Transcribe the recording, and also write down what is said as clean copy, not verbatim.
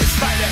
Spider.